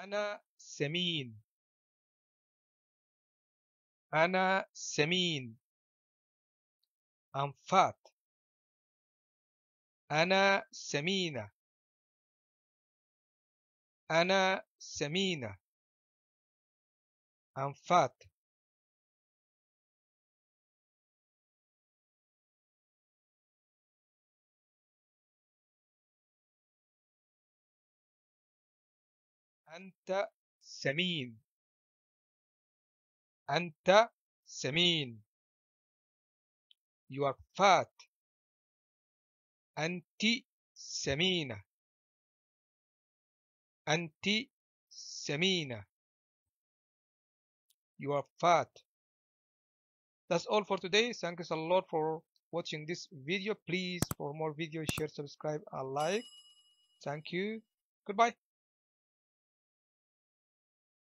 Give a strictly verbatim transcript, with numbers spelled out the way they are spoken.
أنا سمين، أنا سمين. I'm fat. أنا سمينة، أنا سمينة. I'm fat. أنت سمين، أنت سمين. You are fat. أنت سمينة، أنت سمينة. You are fat. That's all for today. Thanks a lot for watching this video. Please, for more videos, share, subscribe, and like. Thank you. Goodbye.